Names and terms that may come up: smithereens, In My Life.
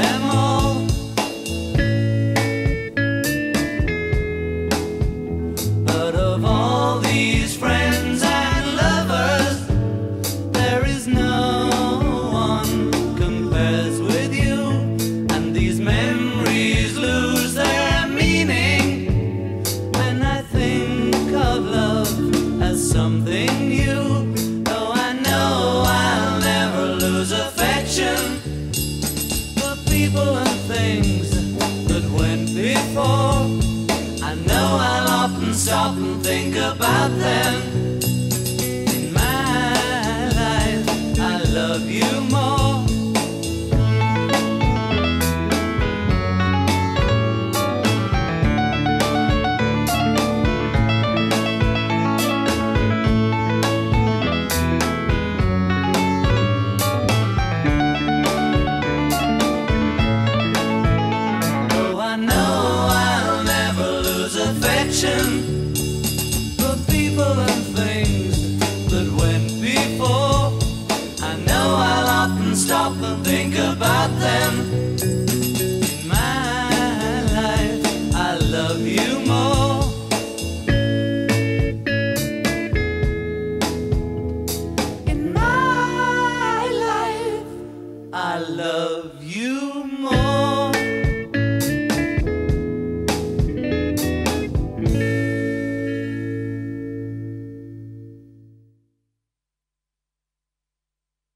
them all. But of all these friends and lovers, there is no one compares with you. And these memories lose their meaning when I think of love as something new. Though I know I'll never lose affection, people and things that went before, I know I'll often stop and think about them. In my life, I love you more. For people and things that went before, I know I'll often stop and think about them. In my life, I love you more. In my life, I love you more.